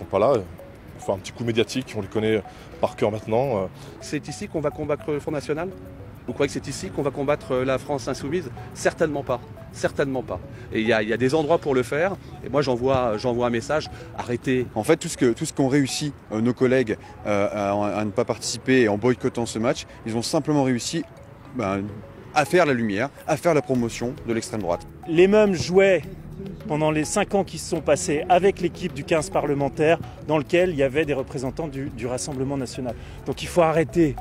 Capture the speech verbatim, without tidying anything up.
sont pas là. Enfin, un petit coup médiatique, on les connaît par cœur maintenant. C'est ici qu'on va combattre le Front National? Vous croyez que c'est ici qu'on va combattre la France insoumise? Certainement pas, certainement pas. Et il y, y a des endroits pour le faire, et moi j'envoie j'envoie un message, arrêtez. En fait, tout ce que, tout ce qu'ont réussi euh, nos collègues euh, à, à ne pas participer et en boycottant ce match, ils ont simplement réussi ben, à faire la lumière, à faire la promotion de l'extrême droite. Les mêmes jouaient pendant les cinq ans qui se sont passés avec l'équipe du quinze parlementaire, dans lequel il y avait des représentants du, du Rassemblement national. Donc il faut arrêter.